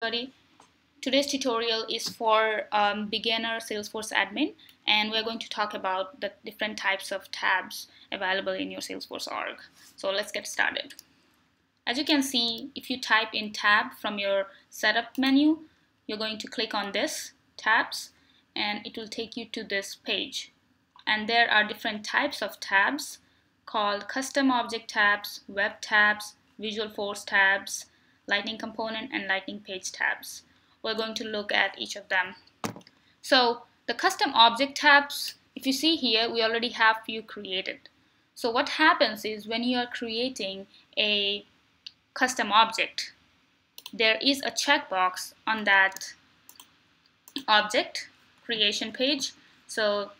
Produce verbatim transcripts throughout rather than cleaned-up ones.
Everybody. Today's tutorial is for um, beginner Salesforce admin, and we're going to talk about the different types of tabs available in your Salesforce org. So let's get started. As you can see, if you type in tab from your setup menu, you're going to click on this tabs and it will take you to this page. And there are different types of tabs called Custom Object Tabs, Web Tabs, Visualforce Tabs, Lightning component and Lightning page tabs. We're going to look at each of them. So the custom object tabs, if you see here, we already have few created. So what happens is when you are creating a custom object, there is a checkbox on that object creation page. So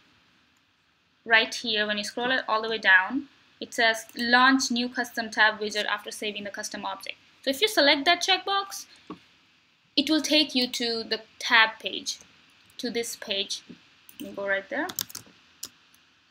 right here, when you scroll it all the way down, it says launch new custom tab wizard after saving the custom object. So if you select that checkbox, it will take you to the tab page, to this page. You go right there.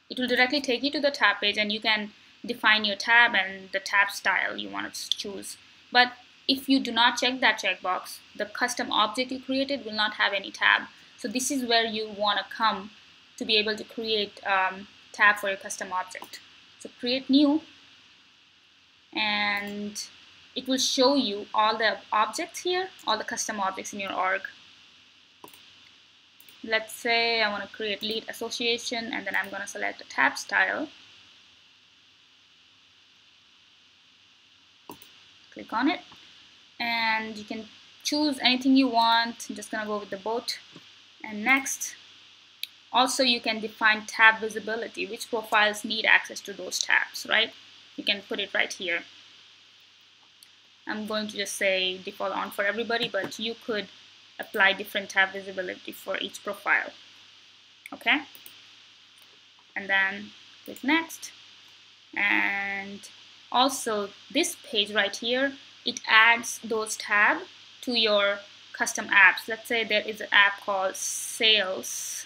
It will directly take you to the tab page, and you can define your tab and the tab style you want to choose. But if you do not check that checkbox, the custom object you created will not have any tab. So this is where you want to come to be able to create um, tab for your custom object. So create new, and it will show you all the objects here, all the custom objects in your org. Let's say I want to create lead association, and then I'm going to select a tab style. Click on it, and you can choose anything you want. I'm just going to go with the boat, and next. Also, you can define tab visibility, which profiles need access to those tabs, right? You can put it right here. I'm going to just say default on for everybody, but you could apply different tab visibility for each profile. Okay? And then click next. And also this page right here, it adds those tabs to your custom apps. Let's say there is an app called Sales.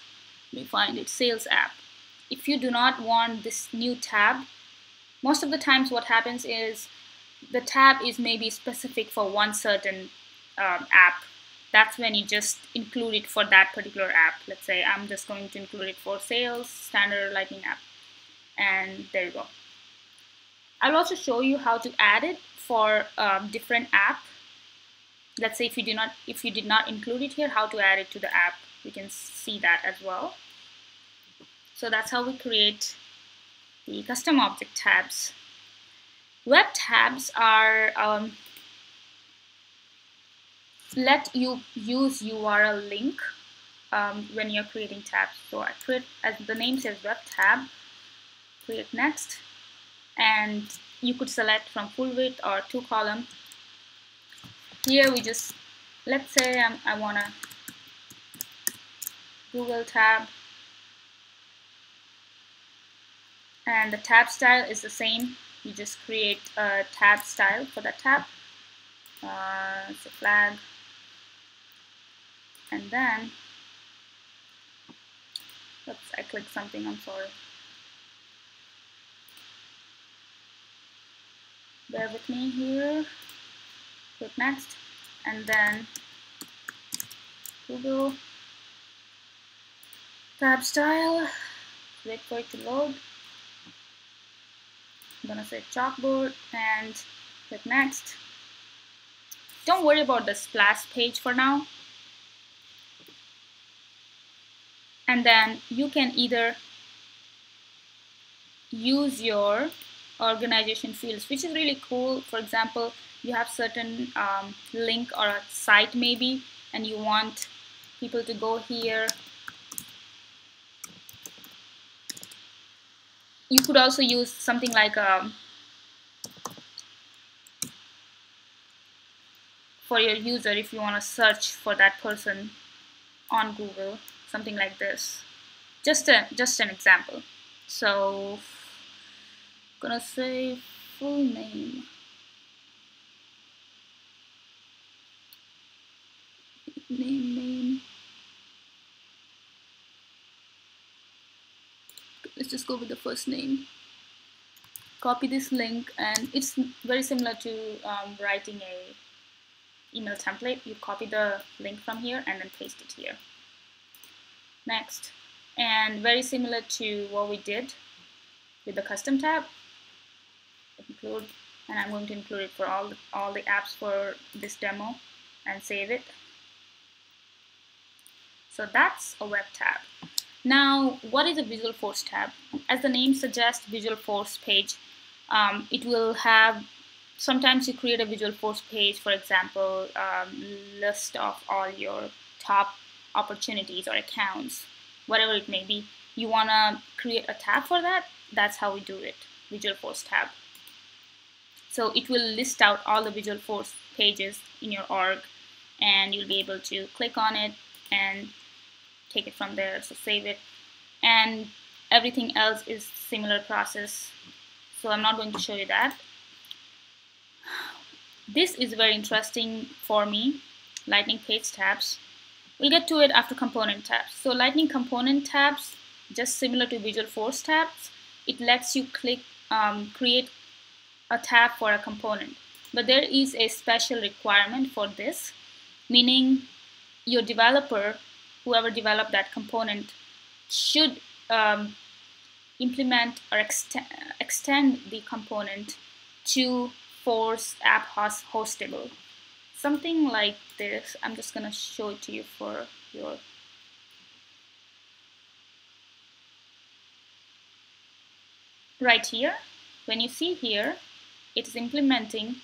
We find it, Sales app. If you do not want this new tab, most of the times what happens is the tab is maybe specific for one certain um, app. That's when you just include it for that particular app. Let's say I'm just going to include it for sales, standard Lightning app. And there you go. I'll also show you how to add it for um, different app. Let's say if you, do not, if you did not include it here, how to add it to the app. We can see that as well. So that's how we create the custom object tabs. Web tabs are um, let you use U R L link um, when you're creating tabs. So I create, as the name says, web tab, create next, and you could select from full width or two column. Here we just, let's say I'm, I want to Google tab, and the tab style is the same. You just create a tab style for the tab. Uh, it's a flag. And then, oops, I clicked something, I'm sorry. Bear with me here. Click next. And then, Google tab style. Wait for it to load. I'm gonna say chalkboard and click next. Don't worry about the splash page for now. And then you can either use your organization fields, which is really cool. For example, you have certain um, link or a site maybe, and you want people to go here. You could also use something like um, for your user, if you want to search for that person on Google, something like this. Just a just an example. So I'm gonna say full name. Name name. Let's just go with the first name. Copy this link, and it's very similar to um, writing a email template, you copy the link from here and then paste it here. Next, and very similar to what we did with the custom tab, include, and I'm going to include it for all the, all the apps for this demo, and save it. So that's a web tab. Now, what is a Visualforce tab? As the name suggests, Visualforce page. Um, it will have, sometimes you create a Visualforce page, for example, um, list of all your top opportunities or accounts, whatever it may be. You want to create a tab for that? That's how we do it, Visualforce tab. So it will list out all the Visualforce pages in your org, and you'll be able to click on it and take it from there, so save it. And everything else is similar process, so I'm not going to show you that. This is very interesting for me, Lightning page tabs. We'll get to it after component tabs. So Lightning component tabs, just similar to Visualforce tabs, it lets you click, um, create a tab for a component. But there is a special requirement for this, meaning your developer, whoever developed that component, should um, implement or ext extend the component to force app host hostable. Something like this. I'm just going to show it to you for your... Right here, when you see here, it is implementing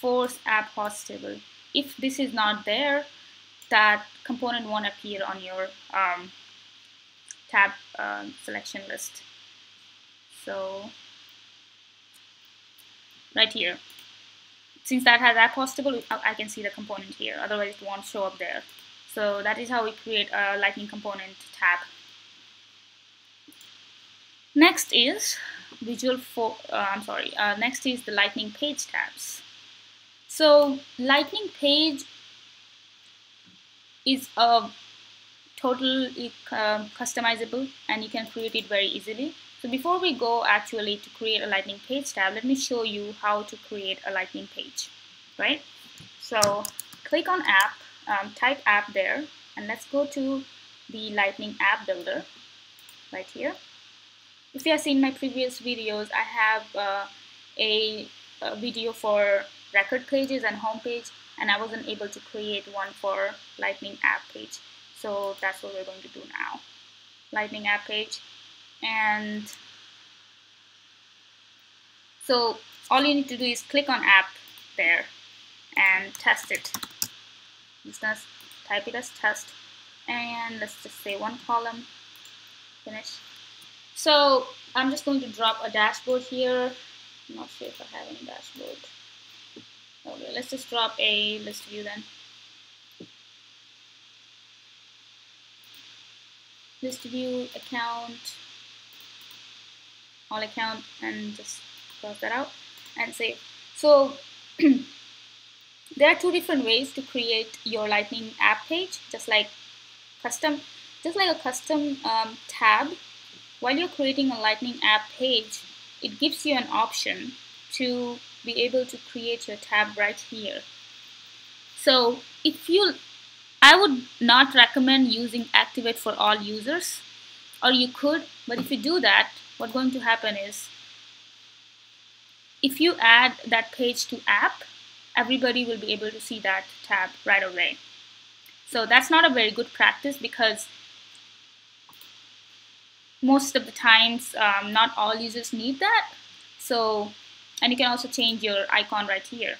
force app hostable. If this is not there, that component won't appear on your um, tab uh, selection list. So right here, since that has app hostable, I can see the component here, otherwise it won't show up there. So that is how we create a Lightning component tab. Next is Visual for uh, I'm sorry uh, next is the Lightning page tabs. So Lightning page is a totally uh, customizable, and you can create it very easily. So before we go actually to create a Lightning page tab, let me show you how to create a Lightning page, right? So click on app, um, type app there, and let's go to the Lightning app builder right here. If you have seen my previous videos, I have uh, a, a video for record pages and home page, and I wasn't able to create one for Lightning app page. So that's what we're going to do now. Lightning app page. And so all you need to do is click on app there and test it. Just type it as test, and let's just say one column, finish. So I'm just going to drop a dashboard here. I'm not sure if I have any dashboard. Okay, let's just drop a list view then. List view, account, all account, and just cross that out and save. So there are two different ways to create your Lightning app page, just like custom, just like a custom um, tab. While you're creating a Lightning app page, it gives you an option to be able to create your tab right here. So if you, I would not recommend using activate for all users, or you could, but if you do that, what's going to happen is, if you add that page to app, everybody will be able to see that tab right away. So that's not a very good practice, because most of the times um, not all users need that. So, and you can also change your icon right here.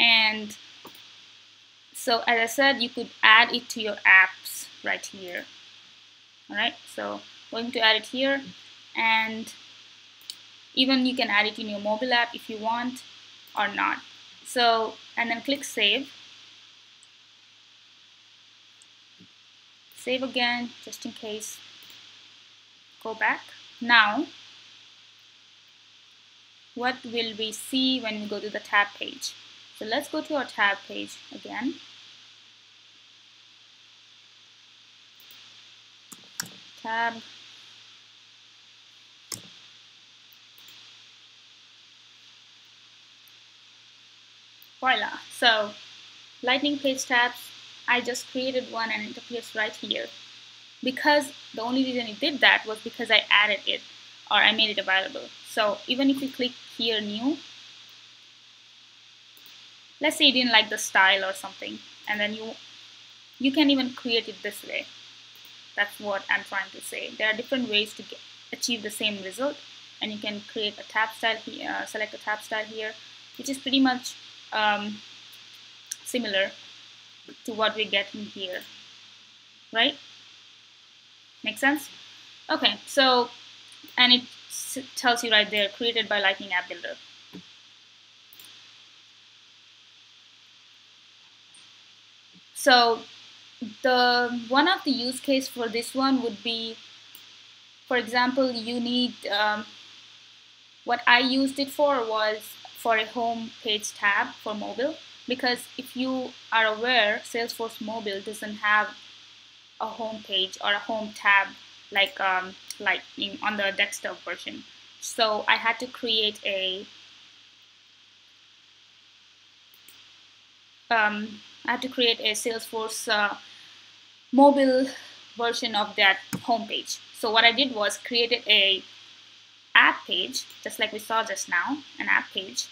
And so as I said, you could add it to your apps right here. All right, so I'm going to add it here, and even you can add it in your mobile app if you want or not. So, and then click save. Save again, just in case. Go back. Now, what will we see when we go to the tab page? So let's go to our tab page again. Tab. voila. So Lightning page tabs, I just created one and it appears right here, because the only reason it did that was because I added it or I made it available. So even if you click here new, let's say you didn't like the style or something, and then you you can even create it this way. That's what I'm trying to say. There are different ways to get, achieve the same result, and you can create a tab style here, uh, select a tab style here, which is pretty much um, similar to what we get in here, right? Make sense? Okay, so, and it tells you right there, created by Lightning App Builder. So the one of the use case for this one would be, for example, you need, um, what I used it for was for a home page tab for mobile, because if you are aware, Salesforce Mobile doesn't have a home page or a home tab like um, like in, on the desktop version. So I had to create a um, I had to create a Salesforce uh, mobile version of that home page. So what I did was created a app page, just like we saw just now, an app page,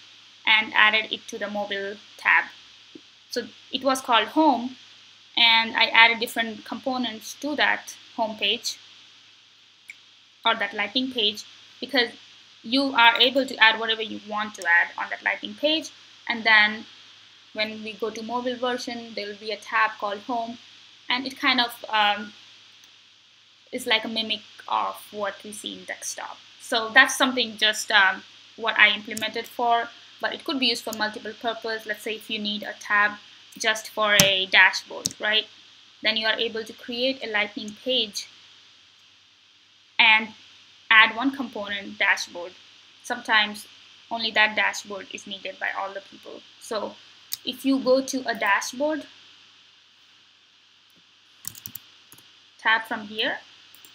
and added it to the mobile tab. So it was called home, and I added different components to that home page or that Lightning page, because you are able to add whatever you want to add on that Lightning page. And then when we go to mobile version, there will be a tab called home, and it kind of um, is like a mimic of what we see in desktop. So that's something just um, what I implemented for, but it could be used for multiple purposes. Let's say if you need a tab just for a dashboard, right? Then you are able to create a Lightning page and add one component, dashboard. Sometimes only that dashboard is needed by all the people. So if you go to a dashboard tab from here,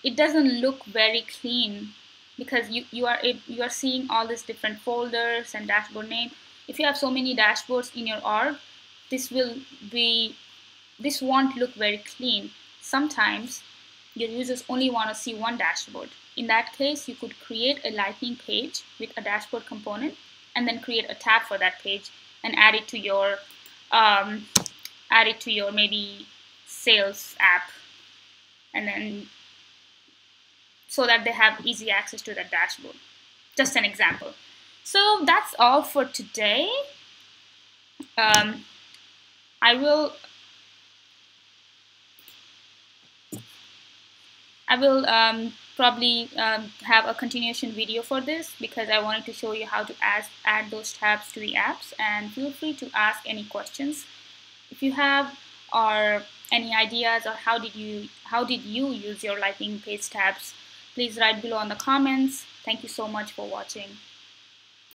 it doesn't look very clean, because you, you are you are seeing all these different folders and dashboard name. If you have so many dashboards in your org, this will be this won't look very clean. Sometimes your users only want to see one dashboard. In that case, you could create a Lightning page with a dashboard component and then create a tab for that page and add it to your um, add it to your maybe sales app, and then so that they have easy access to that dashboard. Just an example. So that's all for today. Um, I will I will um, probably um, have a continuation video for this, because I wanted to show you how to ask, add those tabs to the apps, and feel free to ask any questions if you have, or any ideas, or how did you how did you use your Lightning page tabs. Please write below in the comments. Thank you so much for watching.